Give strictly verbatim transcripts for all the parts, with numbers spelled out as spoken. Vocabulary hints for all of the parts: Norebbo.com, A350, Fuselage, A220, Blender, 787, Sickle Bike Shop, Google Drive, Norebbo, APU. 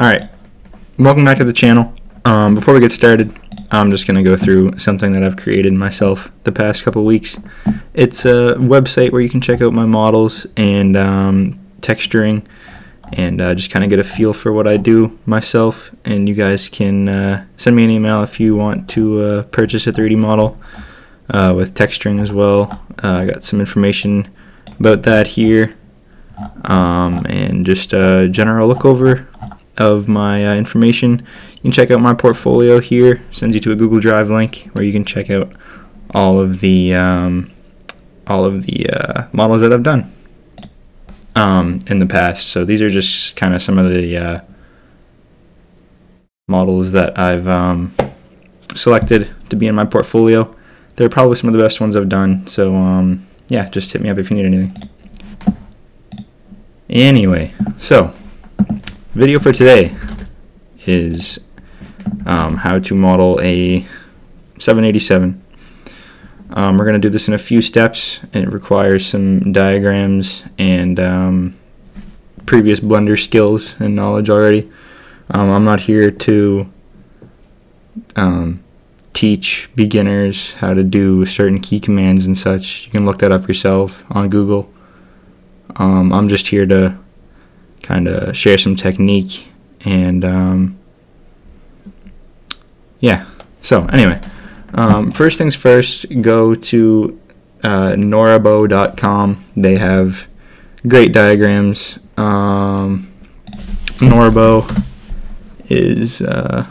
Alright, welcome back to the channel. Um, before we get started, I'm just going to go through something that I've created myself the past couple weeks. It's a website where you can check out my models and um, texturing and uh, just kind of get a feel for what I do myself. And you guys can uh, send me an email if you want to uh, purchase a three D model uh, with texturing as well. Uh, I got some information about that here um, and just a general look over of my uh, information. You can check out my portfolio here. Sends you to a Google Drive link where you can check out all of the um, all of the uh, models that I've done um, in the past. So these are just kind of some of the uh, models that I've um, selected to be in my portfolio. They're probably some of the best ones I've done. So um, yeah, just hit me up if you need anything. Anyway, so video for today is um, how to model a seven eighty-seven. Um, we're going to do this in a few steps, and it requires some diagrams and um, previous Blender skills and knowledge already. Um, I'm not here to um, teach beginners how to do certain key commands and such. You can look that up yourself on Google. Um, I'm just here to kind of share some technique and um, yeah. So anyway, um, first things first, go to uh, Norebbo dot com. They have great diagrams. Um, Norebbo is uh,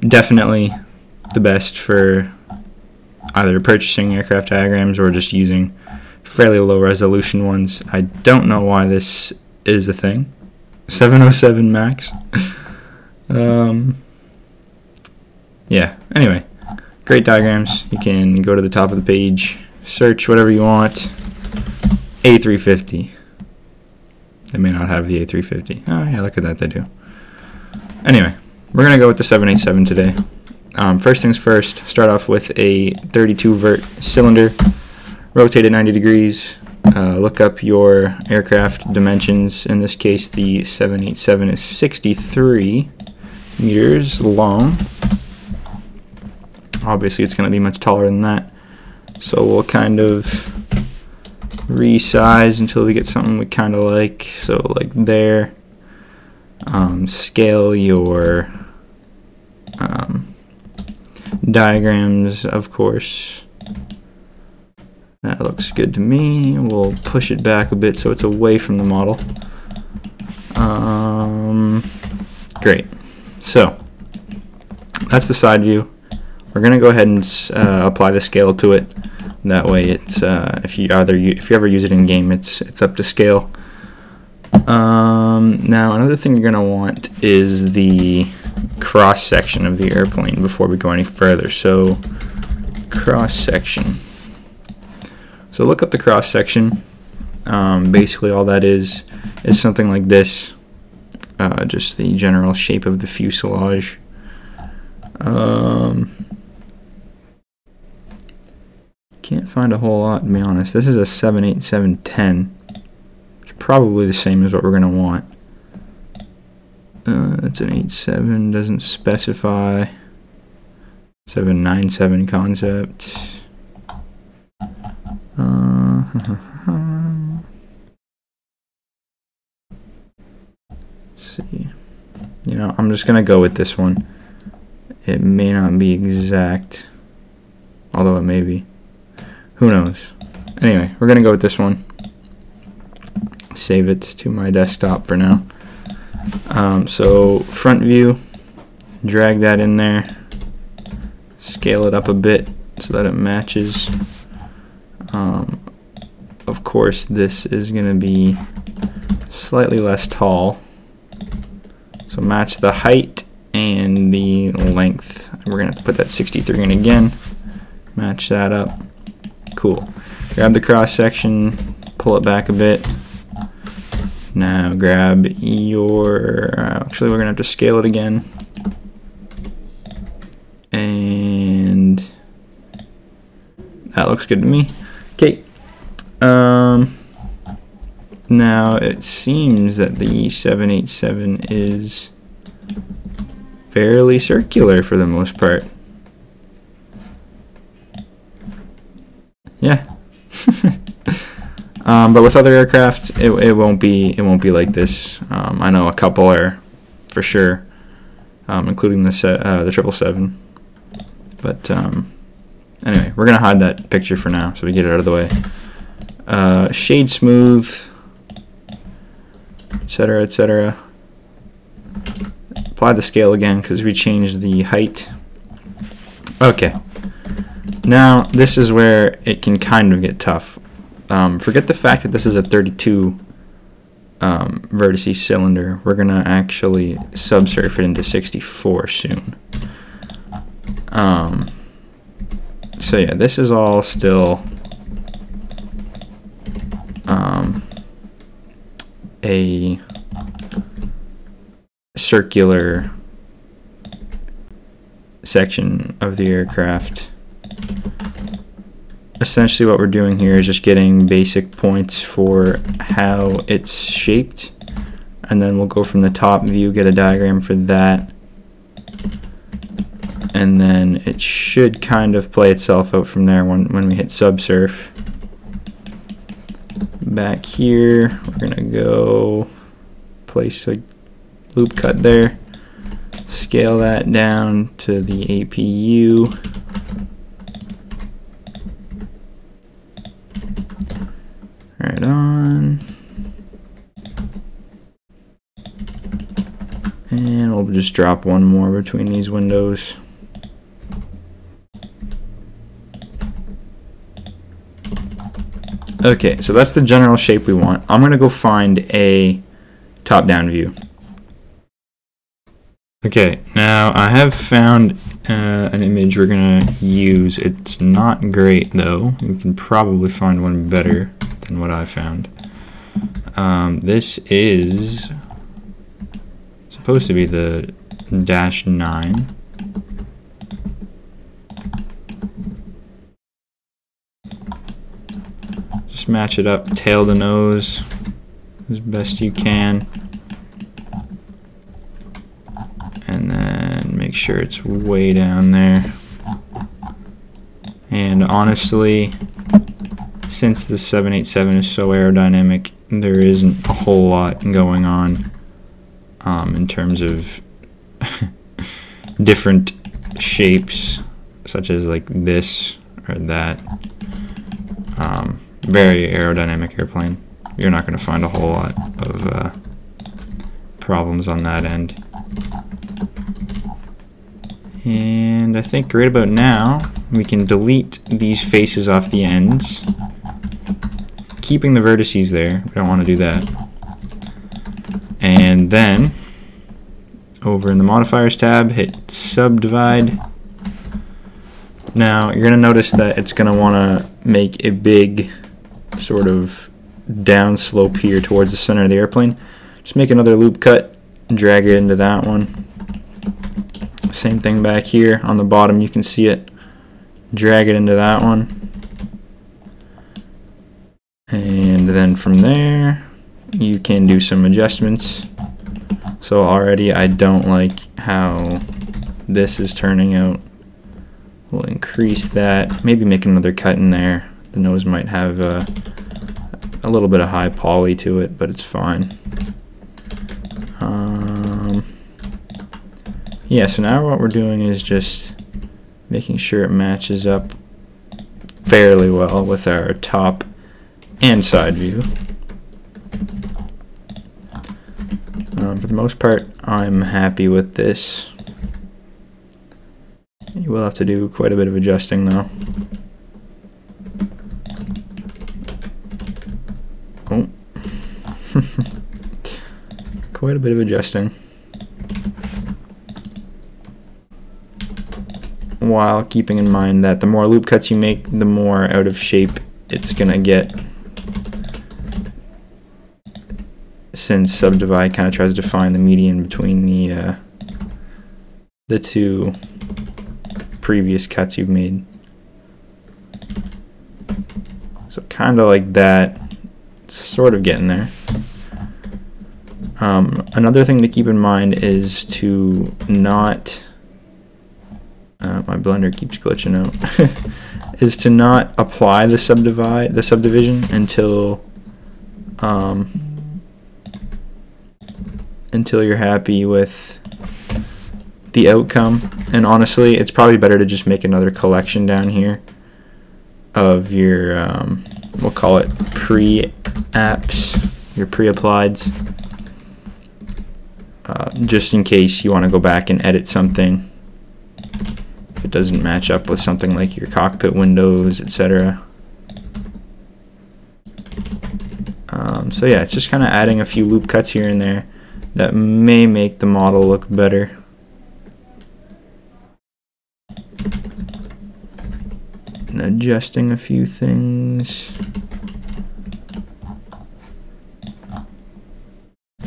definitely the best for either purchasing aircraft diagrams or just using fairly low resolution ones. I don't know why this is a thing. seven oh seven max. um, yeah, anyway, great diagrams. You can go to the top of the page, search whatever you want. A three fifty. They may not have the A three fifty. Oh yeah, look at that, they do. Anyway, we're gonna go with the seven eighty-seven today. Um, first things first, start off with a thirty-two vert cylinder, rotate it ninety degrees. Uh, look up your aircraft dimensions. In this case, the seven eighty-seven is sixty-three meters long. Obviously, it's going to be much taller than that. So we'll kind of resize until we get something we kind of like. So like there, um, scale your um, diagrams, of course. That looks good to me. We'll push it back a bit so it's away from the model. Um, great. So that's the side view. We're gonna go ahead and uh, apply the scale to it. That way, it's uh, if you either if you ever use it in game, it's it's up to scale. Um, now another thing you're gonna want is the cross section of the airplane before we go any further. So cross section. So look up the cross section. Um, basically all that is is something like this, uh, just the general shape of the fuselage. Um, can't find a whole lot, to be honest. This is a seven eighty-seven ten, which is probably the same as what we're going to want. Uh, it's an eighty-seven, doesn't specify. seven ninety-seven concept. Let's see. You know, I'm just gonna go with this one. It may not be exact, although it may be. Who knows? Anyway, we're gonna go with this one. Save it to my desktop for now. Um, so front view, drag that in there, scale it up a bit so that it matches. Um, of course, this is going to be slightly less tall, so match the height and the length. We're going to have to put that sixty-three in again, match that up. Cool. Grab the cross section, pull it back a bit. Now grab your, actually we're going to have to scale it again, and that looks good to me. Okay, um, Now it seems that the seven eighty-seven is fairly circular for the most part. Yeah. Um, but with other aircraft, it, it won't be it won't be like this. Um, I know a couple are for sure, um, including the se uh, the triple seven. But um, anyway, we're gonna hide that picture for now, so we get it out of the way. Uh, shade smooth, et cetera, et cetera. Apply the scale again because we changed the height. Okay. Now this is where it can kind of get tough. Um, forget the fact that this is a thirty-two um, vertice cylinder. We're gonna actually subsurf it into sixty-four soon. Um, so yeah, this is all still um, a circular section of the aircraft. Essentially what we're doing here is just getting basic points for how it's shaped, and then we'll go from the top view, get a diagram for that, and then it should kind of play itself out from there when, when we hit subsurf. Back here we're gonna go place a loop cut there, scale that down to the A P U. Right on, and we'll just drop one more between these windows. Okay, so that's the general shape we want. I'm gonna go find a top-down view. Okay, now I have found uh, an image we're gonna use. It's not great though. You can probably find one better than what I found. Um, this is supposed to be the dash nine. Just match it up tail to nose as best you can. And then make sure it's way down there. And honestly, since the seven eighty-seven is so aerodynamic, there isn't a whole lot going on um, in terms of different shapes, such as like this or that. Um, very aerodynamic airplane. You're not going to find a whole lot of uh, problems on that end. And I think right about now we can delete these faces off the ends, keeping the vertices there. We don't want to do that. And then over in the modifiers tab, hit subdivide. Now you're going to notice that it's going to want to make a big sort of downslope here towards the center of the airplane. Just make another loop cut and drag it into that one. Same thing back here on the bottom, you can see it. Drag it into that one. And then from there, you can do some adjustments. So already I don't like how this is turning out. We'll increase that, maybe make another cut in there. The nose might have a, a little bit of high poly to it, but it's fine. Um, yeah, so now what we're doing is just making sure it matches up fairly well with our top and side view. Um, for the most part, I'm happy with this. You will have to do quite a bit of adjusting though. Oh. Quite a bit of adjusting, while keeping in mind that the more loop cuts you make, the more out of shape it's gonna get, since subdivide kind of tries to find the median between the uh, the two previous cuts you've made. So kind of like that, it's sort of getting there. Um, another thing to keep in mind is to not, uh, my Blender keeps glitching out, is to not apply the subdivide, the subdivision until um, until you're happy with the outcome. And honestly, it's probably better to just make another collection down here of your, um, we'll call it pre-apps, your pre-applieds, uh, just in case you want to go back and edit something if it doesn't match up with something like your cockpit windows, et cetera. Um, so yeah, it's just kind of adding a few loop cuts here and there that may make the model look better. And adjusting a few things.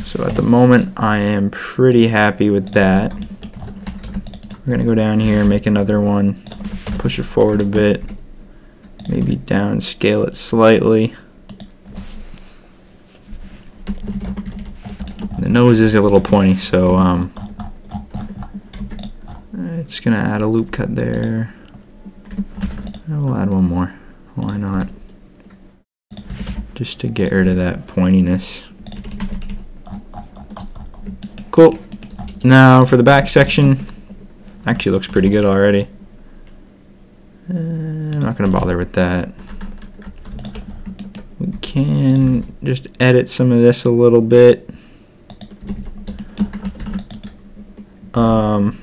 So at the moment I am pretty happy with that. We're gonna go down here, make another one, push it forward a bit, maybe downscale it slightly. The nose is a little pointy, so um, it's gonna add a loop cut there. We'll add one more. Why not? Just to get rid of that pointiness. Cool. Now for the back section, actually looks pretty good already. Uh, I'm not going to bother with that. We can just edit some of this a little bit. Um.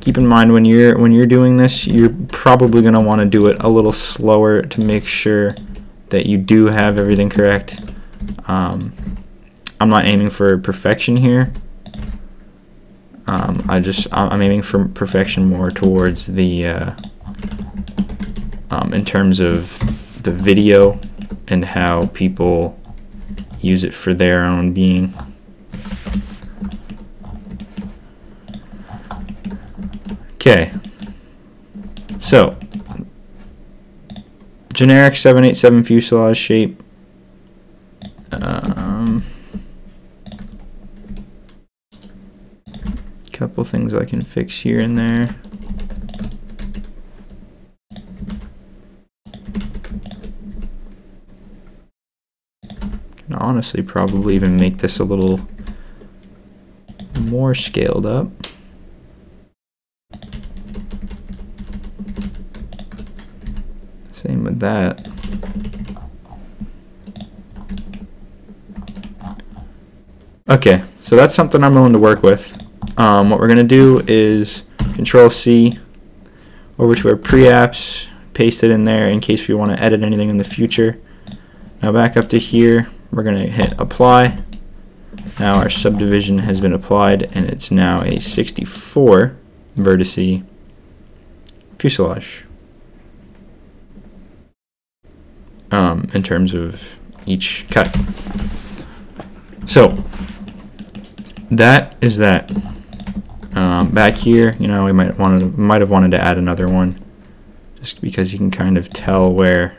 Keep in mind when you're when you're doing this, you're probably going to want to do it a little slower to make sure that you do have everything correct. Um, I'm not aiming for perfection here. Um, I just I'm aiming for perfection more towards the uh, um, in terms of the video and how people use it for their own being. Okay, so generic seven eighty-seven fuselage shape. Um, couple things I can fix here and there. Can honestly probably even make this a little more scaled up. Same with that. Okay, so that's something I'm willing to work with. Um, what we're going to do is Control C over to our preapps, paste it in there in case we want to edit anything in the future. Now back up to here, we're going to hit apply. Now our subdivision has been applied and it's now a sixty-four vertice fuselage. Um, in terms of each cut. So that is that. Um, back here, you know, we might want to, might have wanted to add another one, just because you can kind of tell where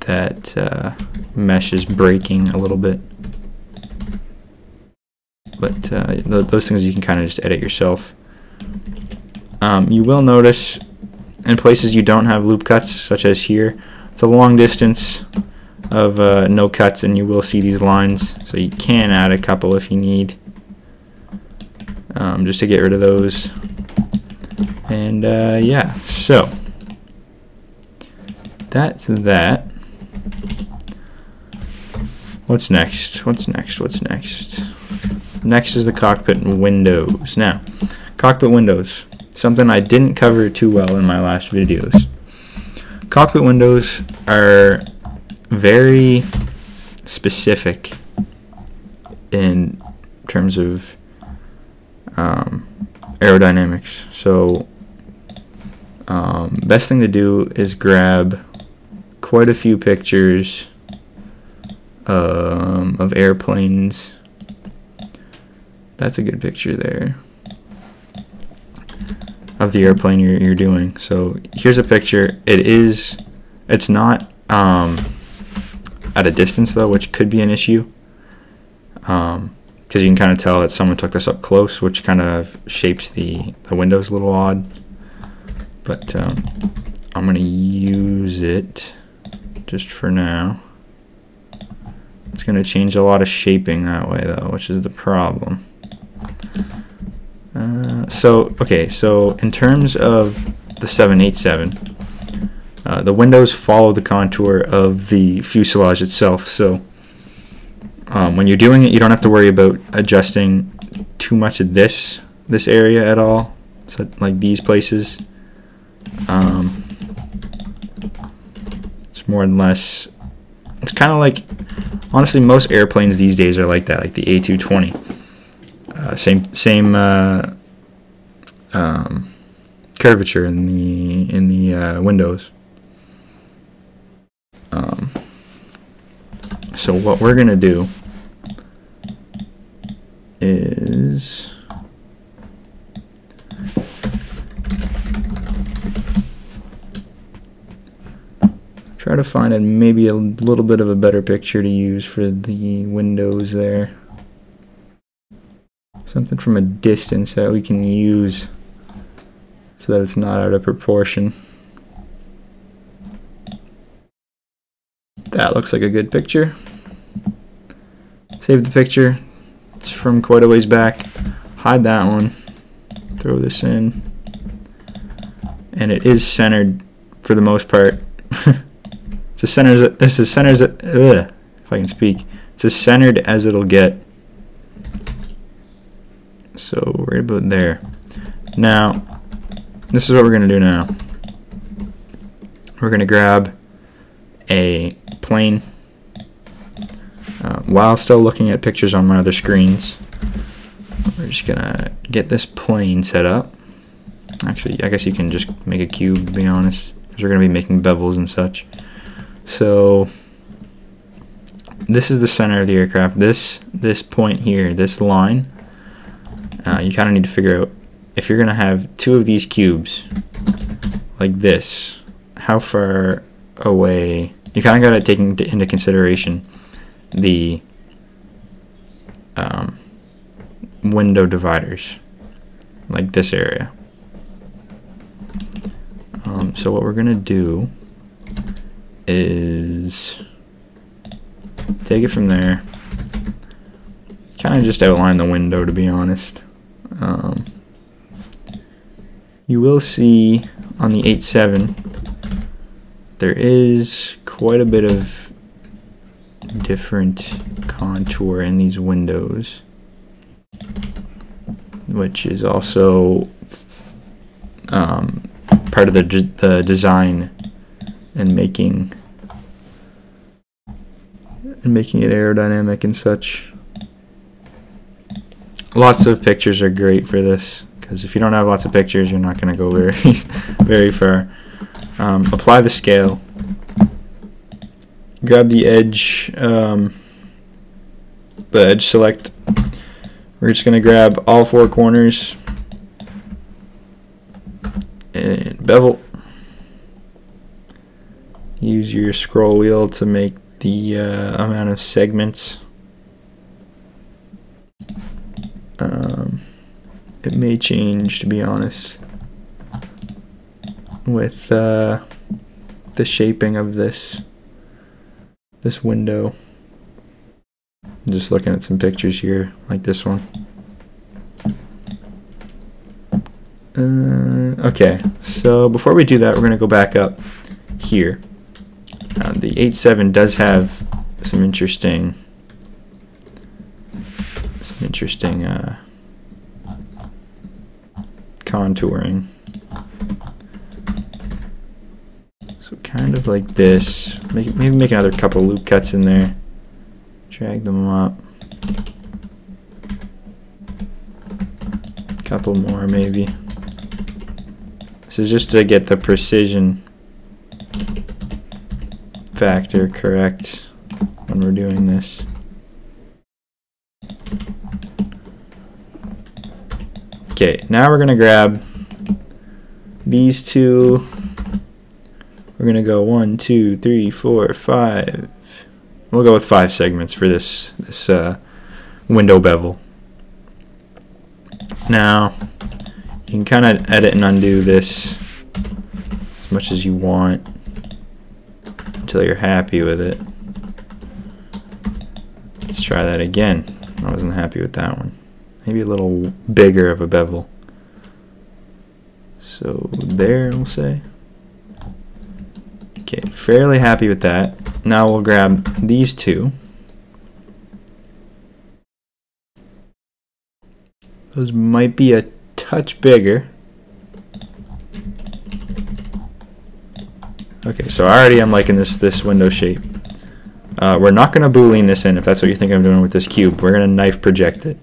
that uh, mesh is breaking a little bit. But uh, th those things you can kind of just edit yourself. Um, you will notice in places you don't have loop cuts, such as here, it's a long distance of uh, no cuts, and you will see these lines, so you can add a couple if you need, um, just to get rid of those. And uh, yeah, so that's that. What's next? What's next? What's next? Next is the cockpit windows. Now, cockpit windows. Something I didn't cover too well in my last videos. Cockpit windows are very specific in terms of um, aerodynamics. So um, best thing to do is grab quite a few pictures um, of airplanes. That's a good picture there. Of the airplane you're, you're doing. So here's a picture. It is, it's not um, at a distance though, which could be an issue. um, because you can kind of tell that someone took this up close, which kind of shapes the, the windows a little odd. But um, I'm going to use it just for now. It's going to change a lot of shaping that way, though, which is the problem. Uh, so, okay, so in terms of the seven eighty-seven, uh, the windows follow the contour of the fuselage itself, so um, when you're doing it, you don't have to worry about adjusting too much of this, this area at all, so like these places. Um, it's more and less, it's kind of like, honestly, most airplanes these days are like that, like the A two twenty. Uh, same same uh, um, curvature in the in the uh, windows. Um, so what we're gonna do is try to find a, maybe a little bit of a better picture to use for the windows there. Something from a distance that we can use so that it's not out of proportion. That looks like a good picture. Save the picture. It's from quite a ways back. Hide that one. Throw this in. And it is centered for the most part. It's as centered as, as, centered as ugh, if I can speak. It's as centered as it'll get. So right about there. Now, this is what we're going to do now. We're going to grab a plane uh, while still looking at pictures on my other screens. We're just going to get this plane set up. Actually, I guess you can just make a cube, to be honest, because we're going to be making bevels and such. So this is the center of the aircraft. This, this point here, this line, Uh, you kind of need to figure out, if you're going to have two of these cubes like this, how far away, you kind of got to take into consideration the um, window dividers, like this area. Um, so what we're going to do is take it from there, kind of just outline the window, to be honest. Um, you will see on the eighty-seven there is quite a bit of different contour in these windows, which is also um, part of the, de the design and making and making it aerodynamic and such. Lots of pictures are great for this, because if you don't have lots of pictures, you're not going to go very very far. Um, apply the scale, grab the edge, um, the edge select. We're just going to grab all four corners and bevel. Use your scroll wheel to make the uh, amount of segments. Um, it may change, to be honest, with uh, the shaping of this this window. I'm just looking at some pictures here, like this one. Uh, okay, so before we do that, we're going to go back up here. Uh, the eighty-seven does have some interesting. Some interesting uh, contouring. So kind of like this. Make, maybe make another couple loop cuts in there. Drag them up. Couple more maybe. This is just to get the precision factor correct when we're doing this. Okay, now we're going to grab these two. We're going to go one, two, three, four, five. We'll go with five segments for this this uh, window bevel. Now, you can kind of edit and undo this as much as you want until you're happy with it. Let's try that again. I wasn't happy with that one. Maybe a little bigger of a bevel. So there, we'll say. Okay, fairly happy with that. Now we'll grab these two. Those might be a touch bigger. Okay, so already I'm liking this this window shape. Uh, we're not going to boolean this in if that's what you think I'm doing with this cube. We're going to knife project it.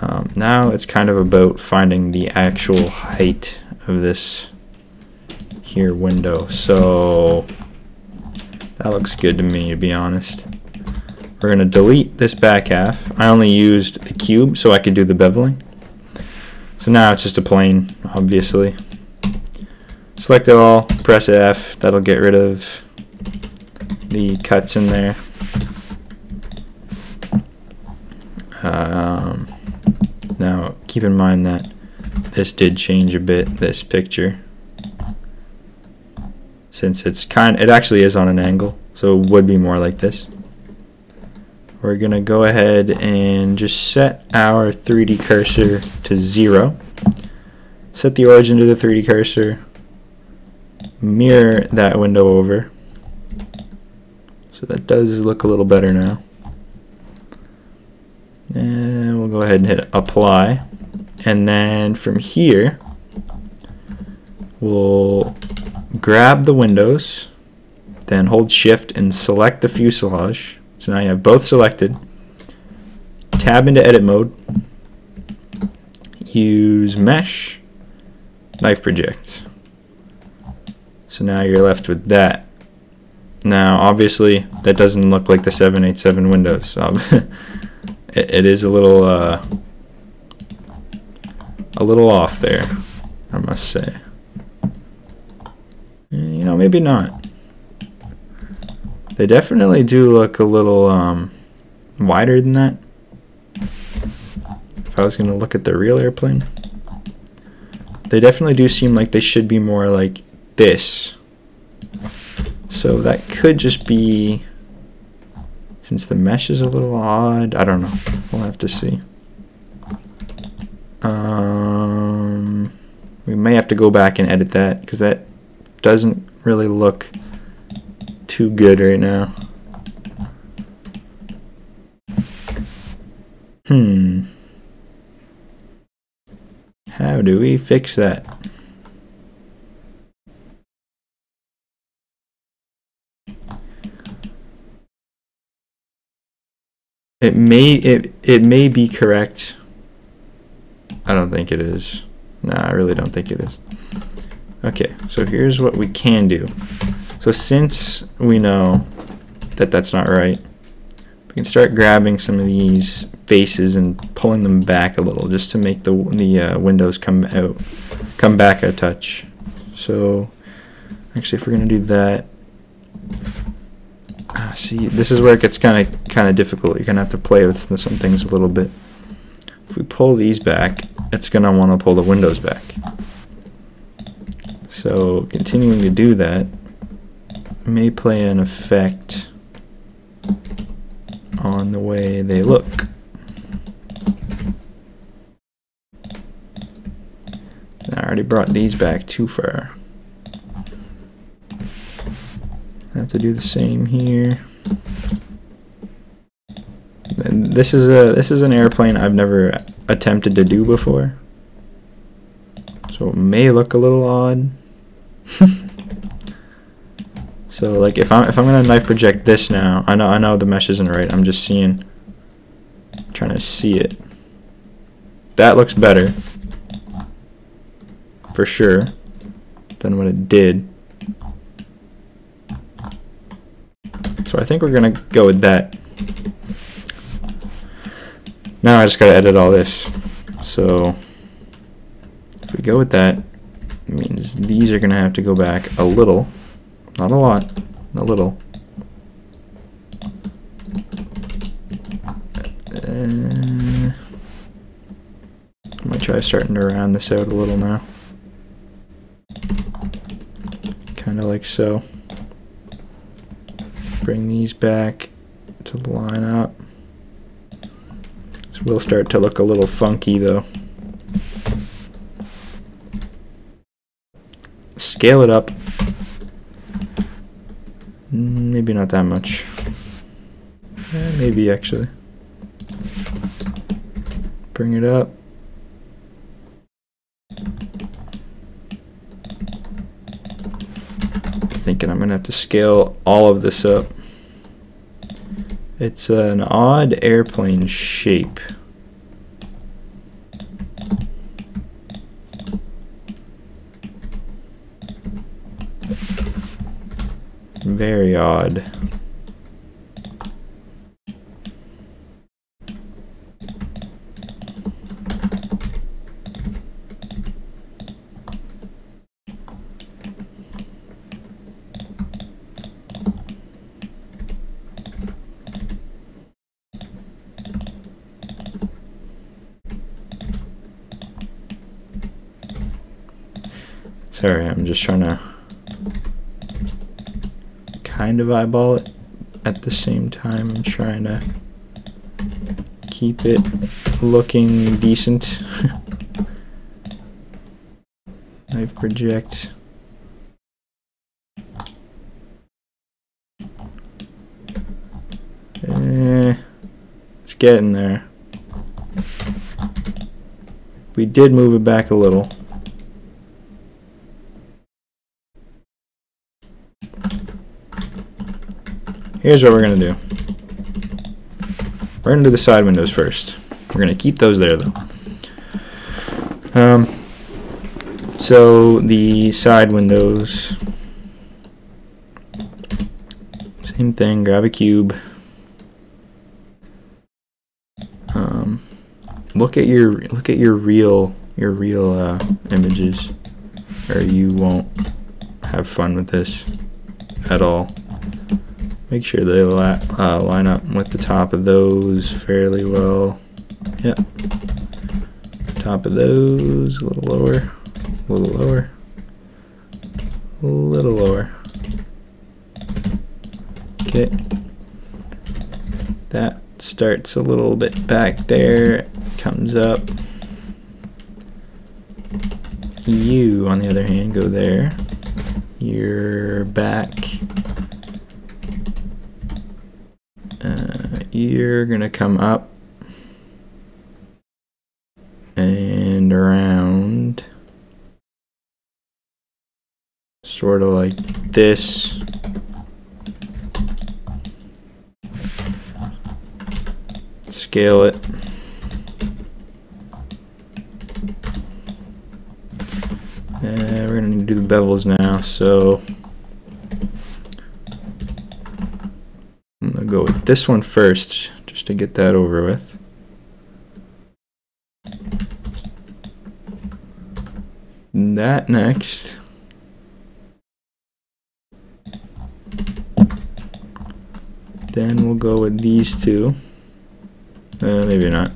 Um, now it's kind of about finding the actual height of this here window. So that looks good to me, to be honest. We're going to delete this back half. I only used the cube so I could do the beveling. So now it's just a plane, obviously. Select it all, press F, that'll get rid of the cuts in there. Um, now keep in mind that this did change a bit, this picture, since it's kind it actually is on an angle, so it would be more like this. We're gonna go ahead and just set our three D cursor to zero, set the origin to the three D cursor, mirror that window over. So that does look a little better now. And we'll go ahead and hit apply. And then from here, we'll grab the windows, then hold shift and select the fuselage. So now you have both selected. Tab into edit mode. Use mesh, knife project. So now you're left with that. Now, obviously, that doesn't look like the seven eighty-seven windows. So it, it is a little, uh, a little off there, I must say. You know, maybe not. They definitely do look a little um, wider than that. If I was going to look at the real airplane, they definitely do seem like they should be more like this. So that could just be, since the mesh is a little odd, I don't know. We'll have to see. Um, we may have to go back and edit that because that doesn't really look too good right now. Hmm. How do we fix that? It may it it may be correct. I don't think it is. No, I really don't think it is. Okay, so here's what we can do. So since we know that that's not right, we can start grabbing some of these faces and pulling them back a little, just to make the the uh, windows come out, come back a touch. So actually, if we're gonna do that. Ah, see, this is where it gets kind of kind of difficult. You're gonna have to play with some things a little bit. If we pull these back, it's gonna want to pull the windows back. So continuing to do that may play an effect on the way they look. I already brought these back too far. Have to do the same here. And this is a this is an airplane I've never attempted to do before, so it may look a little odd. So like if I'm if I'm gonna knife project this now, I know I know the mesh isn't right. I'm just seeing, trying to see it. That looks better for sure than what it did. So I think we're gonna go with that. Now I just gotta edit all this. So if we go with that, it means these are gonna have to go back a little, not a lot, a little. I'm gonna try starting to round this out a little now. Kind of like so. Bring these back to line up. This will start to look a little funky though. Scale it up. Maybe not that much. Yeah, maybe actually. Bring it up. Thinking I'm gonna have to scale all of this up. It's an odd airplane shape. Very odd. Sorry, I'm just trying to kind of eyeball it at the same time and trying to keep it looking decent. I project. Eh, it's getting there. We did move it back a little. Here's what we're going to do. We're going to do the side windows first. We're going to keep those there though. Um, so the side windows, same thing, grab a cube. Um, look at your look at your real your real uh, images or you won't have fun with this at all. Make sure they li uh, line up with the top of those fairly well. Yep. Top of those, a little lower, a little lower, a little lower. Okay. That starts a little bit back there, comes up. You, on the other hand, go there. You're back. Uh, you're gonna come up and around, sort of like this. Scale it. Uh, we're gonna do the bevels now, so. Go with this one first, just to get that over with. And that next. Then we'll go with these two. Uh, maybe not.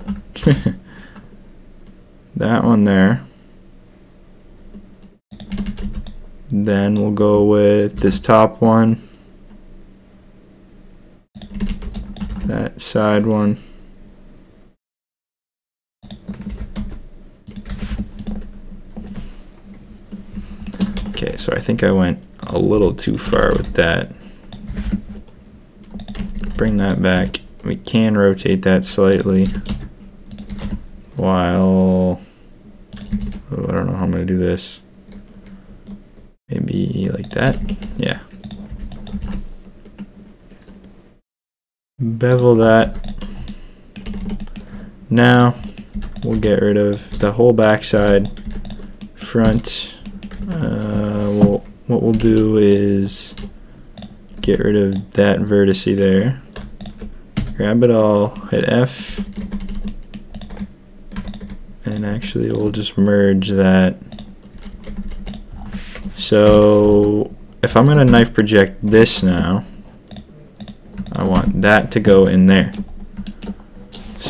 That one there. Then we'll go with this top one. That side one. Okay, so I think I went a little too far with that. Bring that back. We can rotate that slightly while, oh, I don't know how I'm gonna do this. Maybe like that, yeah. Bevel that. Now we'll get rid of the whole backside, front. Uh, we'll, what we'll do is get rid of that vertice there. Grab it all, hit F, and actually we'll just merge that. So if I'm gonna knife project this now, I want that to go in there.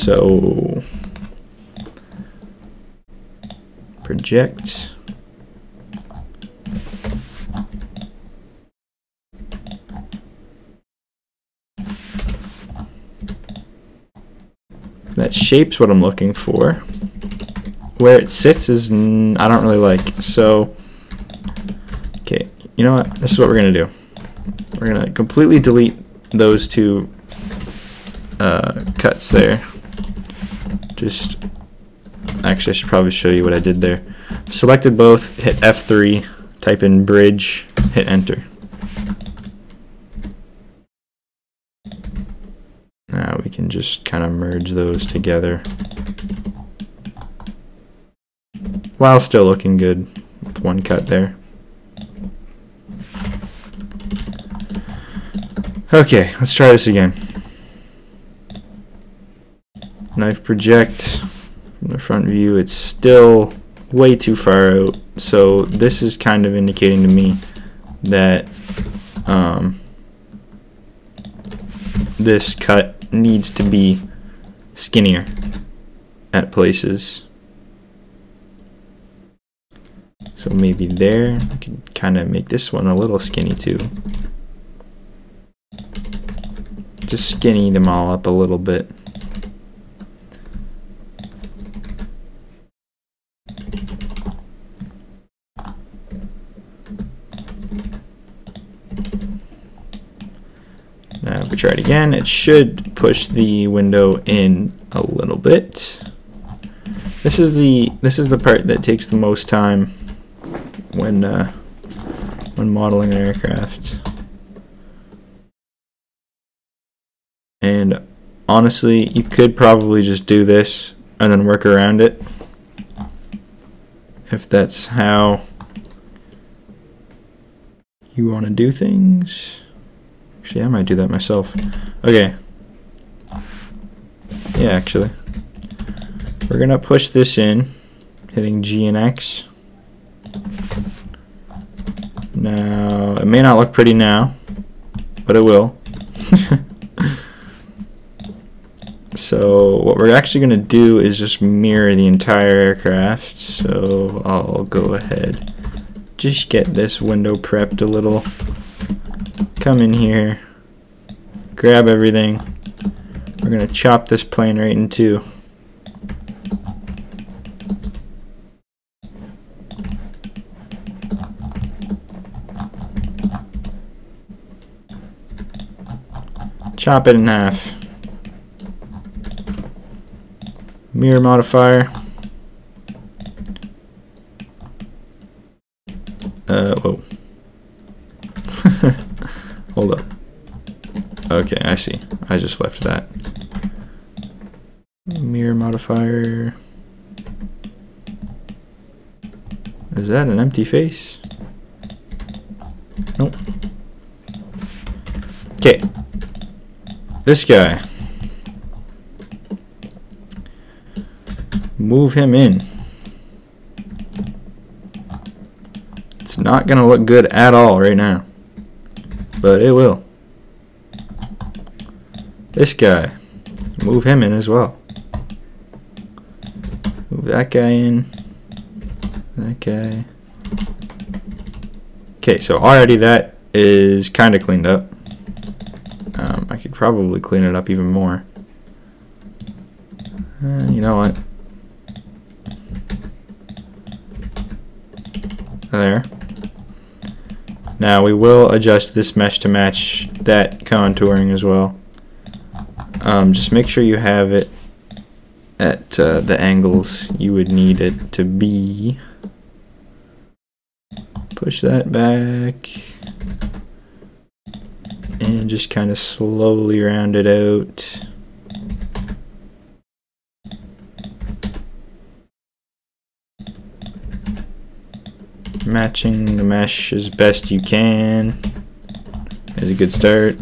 So project. That shape's what I'm looking for. Where it sits is n I don't really like. So, okay, you know what? This is what we're gonna do. We're gonna completely delete those two uh, cuts there. Just actually, I should probably show you what I did there. Selected both, hit F three, type in bridge, hit enter. Now we can just kind of merge those together while still looking good with one cut there. Okay, let's try this again. Knife project from the front view, it's still way too far out, so this is kind of indicating to me that um, this cut needs to be skinnier at places. So maybe there, I can kind of make this one a little skinny too. Just skinny them all up a little bit. Now if we try it again, it should push the window in a little bit. This is the this is the part that takes the most time when uh, when modeling an aircraft, and honestly you could probably just do this and then work around it if that's how you want to do things. Actually, I might do that myself. Okay, yeah, actually we're gonna push this in, hitting G and X. Now, it may not look pretty now, but it will. So what we're actually going to do is just mirror the entire aircraft. So I'll go ahead, just get this window prepped a little, come in here, grab everything. We're going to chop this plane right in two. Chop it in half. Mirror modifier. Uh, whoa. Hold up. Okay, I see. I just left that. Mirror modifier. Is that an empty face? Nope. Okay. This guy, move him in. It's not gonna look good at all right now, but it will. This guy, move him in as well. Move that guy in, that guy. Okay, so already that is kinda cleaned up. Um, I could probably clean it up even more. Uh, you know what? There. Now we will adjust this mesh to match that contouring as well. Um, just make sure you have it at uh, the angles you would need it to be. Push that back. And just kind of slowly round it out. Matching the mesh as best you can is a good start.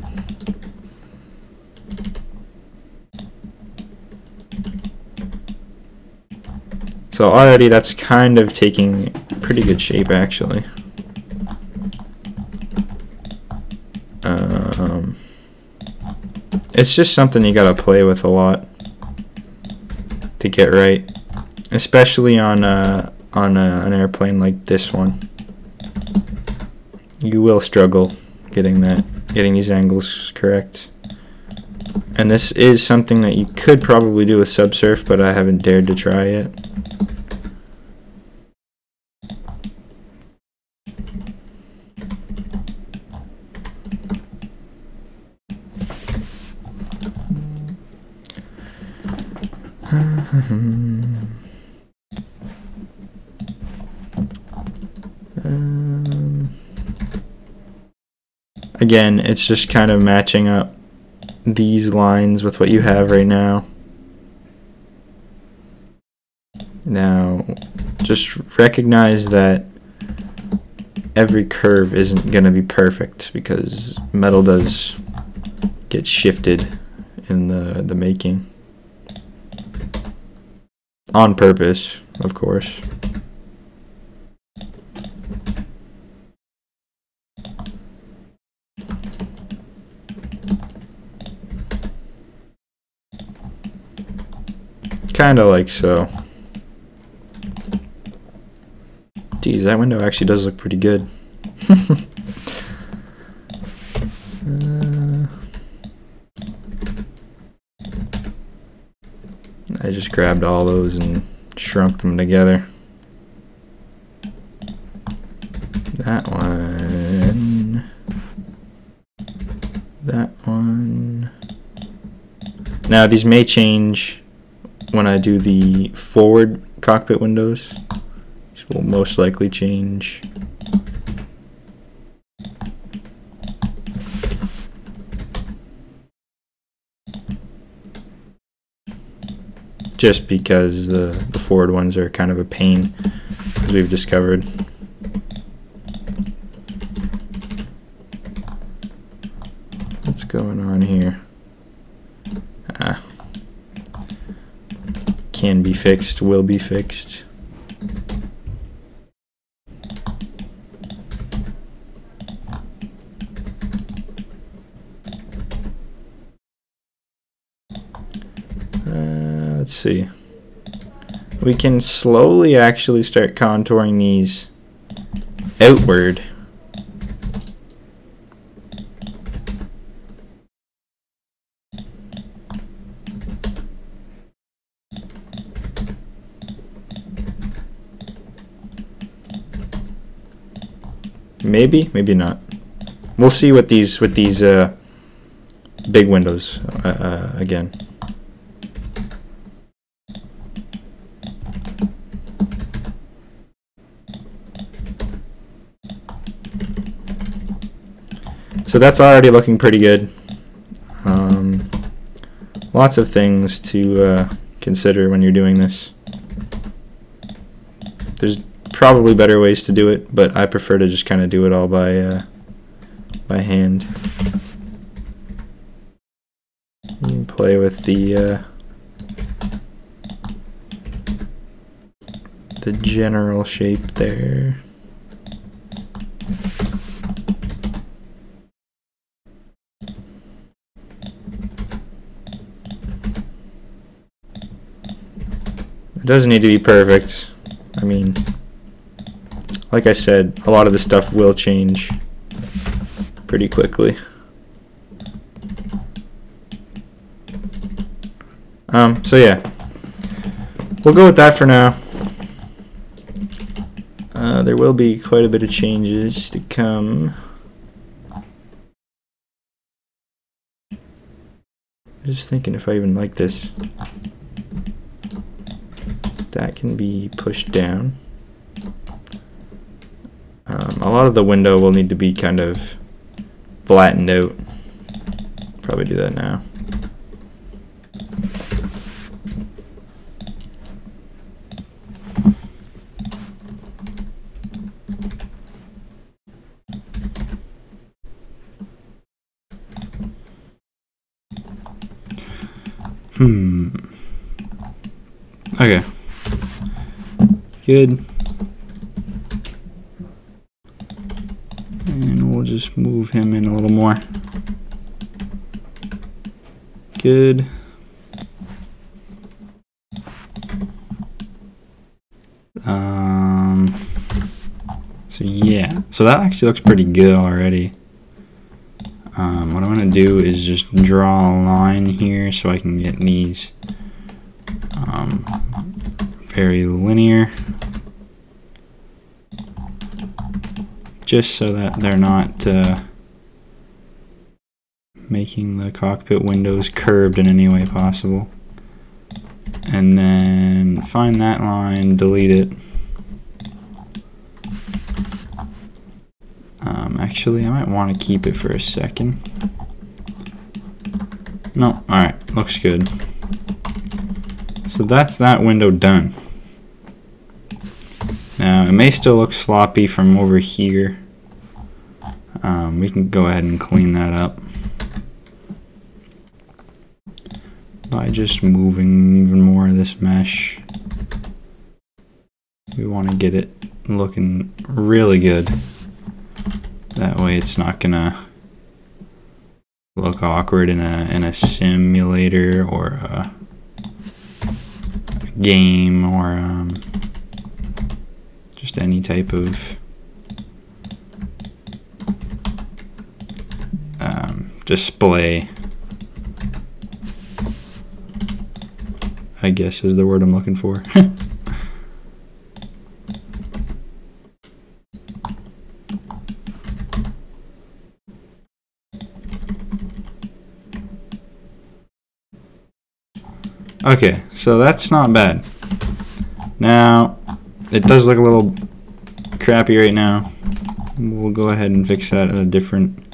So already that's kind of taking pretty good shape actually. Um, it's just something you gotta play with a lot. to get right, especially on a, on a, an airplane like this one. You will struggle getting that, getting these angles correct. And this is something that you could probably do with subsurf, but I haven't dared to try yet. um, again, it's just kind of matching up these lines with what you have right now. Now, just recognize that every curve isn't going to be perfect because metal does get shifted in the, the making. On purpose, of course. Kind of like so. Geez, that window actually does look pretty good. uh, I just grabbed all those and shrunk them together. That one. That one. Now these may change when I do the forward cockpit windows, which will most likely change. Just because the, the forward ones are kind of a pain, as we've discovered. What's going on here? Ah. Can be fixed, will be fixed. Uh, let's see. We can slowly actually start contouring these outward. Maybe, maybe not. We'll see with these with these uh, big windows uh, uh, again. So that's already looking pretty good. Um, lots of things to uh, consider when you're doing this. There's probably better ways to do it, but I prefer to just kind of do it all by uh, by hand. You can play with the uh, the general shape there. It doesn't need to be perfect. I mean, like I said, a lot of the stuff will change pretty quickly. Um, so yeah, we'll go with that for now. Uh, there will be quite a bit of changes to come. I'm just thinking if I even like this. That can be pushed down. Um, a lot of the window will need to be kind of flattened out. Probably do that now. Hmm. Okay. Good. Just move him in a little more. Good. Um, so yeah, so that actually looks pretty good already. Um, what I'm gonna do is just draw a line here so I can get these um, very linear, just so that they're not uh, making the cockpit windows curved in any way possible. And then find that line, delete it. Um, actually, I might want to keep it for a second. No, alright, looks good. So that's that window done. Now, it may still look sloppy from over here. Um, we can go ahead and clean that up by just moving even more of this mesh. We want to get it looking really good. That way it's not gonna look awkward in a in a simulator or a, a game or um, just any type of um, display, I guess is the word I'm looking for. Okay, so that's not bad. Now, it does look a little crappy right now. We'll go ahead and fix that at a different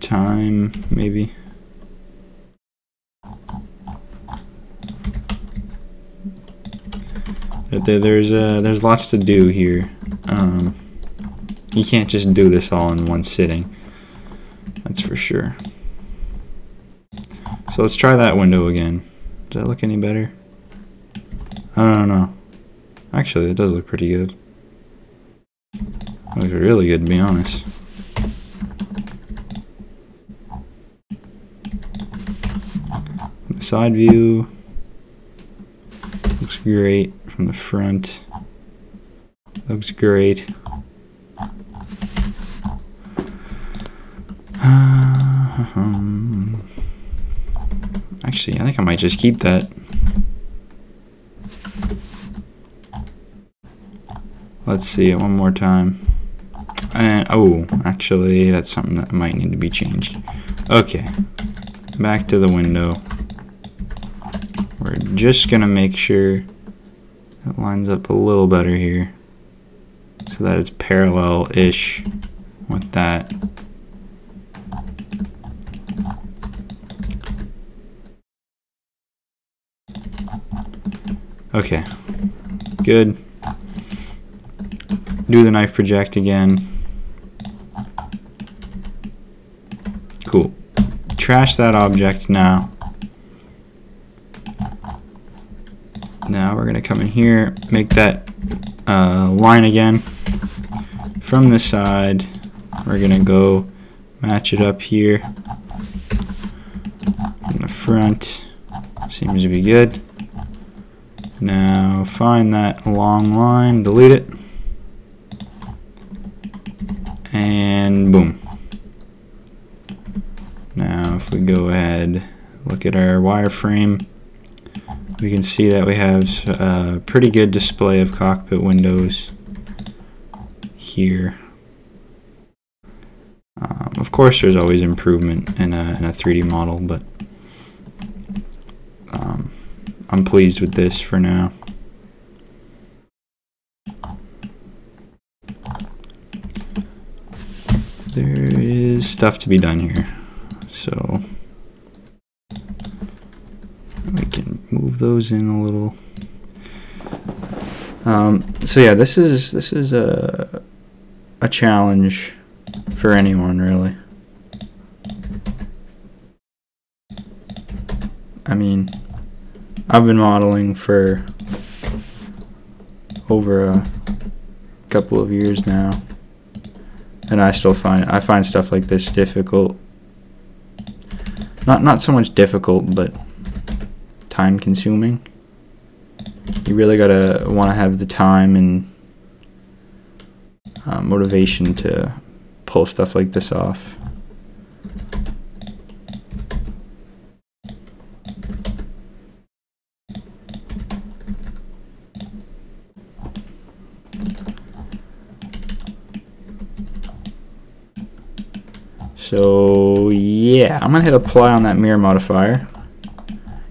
time, maybe. There, there's uh, there's lots to do here. Um, you can't just do this all in one sitting, that's for sure. So let's try that window again. Does that look any better? I don't know. Actually, it does look pretty good. It looks really good, to be honest. The side view looks great. From the front, looks great. Uh, um, actually, I think I might just keep that. Let's see it one more time. And oh, actually, that's something that might need to be changed. Okay, back to the window. We're just gonna make sure it lines up a little better here so that it's parallel-ish with that. Okay, good. Do the knife project again. Cool. Trash that object now. Now we're gonna come in here, make that uh, line again. From this side, we're gonna go match it up here. In the front, seems to be good. Now find that long line, delete it. And boom. Now if we go ahead, look at our wireframe, we can see that we have a pretty good display of cockpit windows here. Um, of course, there's always improvement in a, in a three D model, but um, I'm pleased with this for now. There is stuff to be done here, so we can move those in a little. Um, so yeah, this is this is a a challenge for anyone really. I mean, I've been modeling for over a couple of years now, and I still find I find stuff like this difficult. Not not so much difficult, but time consuming. you really gotta want to have the time and uh, motivation to pull stuff like this off. So yeah, I'm gonna hit apply on that mirror modifier.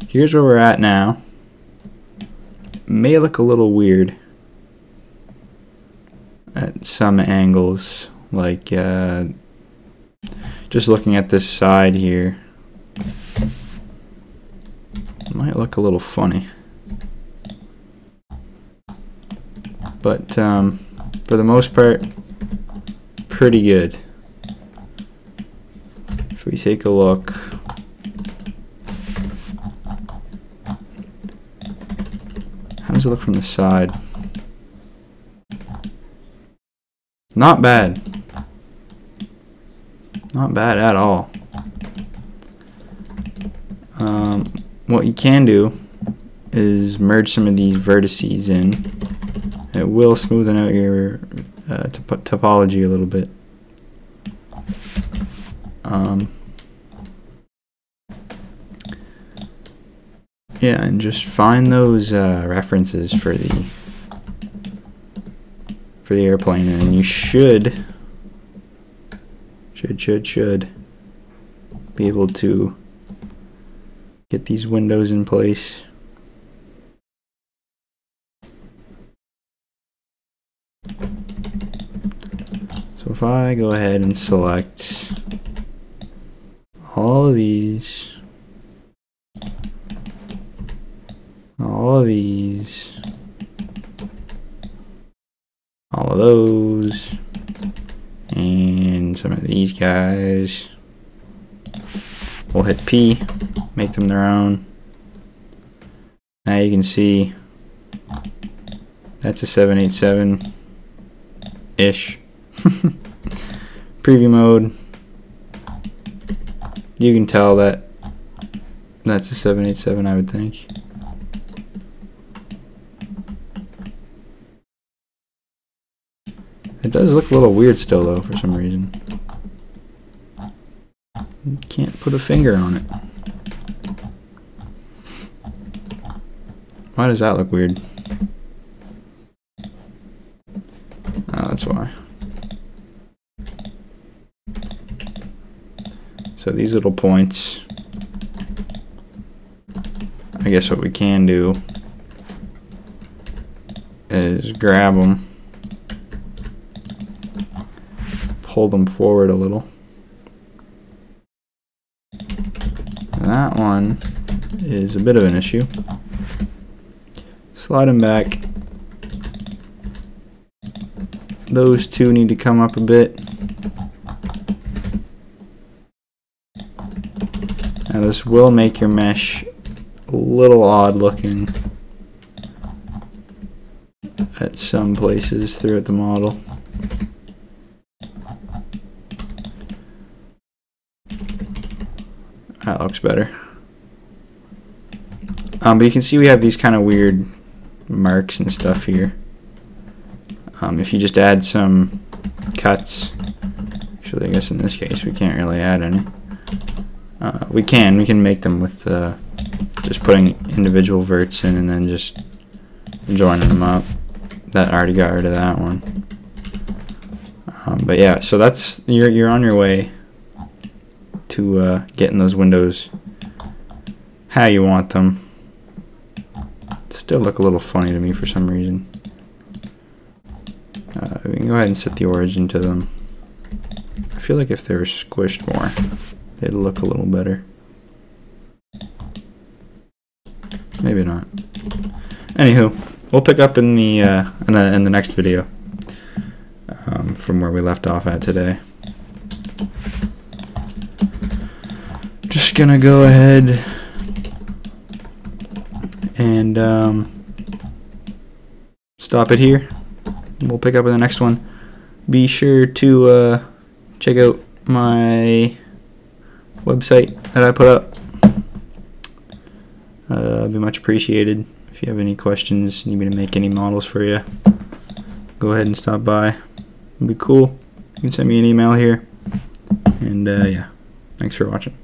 Here's where we're at now. May look a little weird at some angles, like uh, just looking at this side here. It might look a little funny, but um, for the most part, pretty good. If we take a look, how does it look from the side? Not bad. Not bad at all. Um, what you can do is merge some of these vertices in. It will smoothen out your uh, top topology a little bit. Um, yeah, and just find those uh, references for the for the airplane, and you should should should should be able to get these windows in place. So if I go ahead and select all of these, all of these, all of those, and some of these guys, we'll hit P, make them their own. Now you can see that's a seven eighty-seven-ish. Preview mode. You can tell that that's a seven eighty-seven, I would think. It does look a little weird still, though, for some reason. You can't put a finger on it. Why does that look weird? Oh, that's why. So these little points, I guess what we can do is grab them, pull them forward a little. That one is a bit of an issue. Slide them back. Those two need to come up a bit. Now this will make your mesh a little odd looking at some places throughout the model. That looks better. Um, but you can see we have these kind of weird marks and stuff here. Um, if you just add some cuts, actually I guess in this case we can't really add any. Uh, we can, we can make them with uh, just putting individual verts in and then just joining them up. That already got rid of that one. Um, but yeah, so that's, you're, you're on your way to uh, getting those windows how you want them. Still look a little funny to me for some reason. Uh, we can go ahead and set the origin to them. I feel like if they were squished more, it'll look a little better. Maybe not. Anywho, we'll pick up in the uh, in, a, in the next video um, from where we left off at today. Just gonna go ahead and um, stop it here. We'll pick up in the next one. Be sure to uh, check out my website that I put up Uh, it'd be much appreciated. If you have any questions, need me to make any models for you, go ahead and stop by. It'd be cool. You can send me an email here. And uh, yeah, thanks for watching.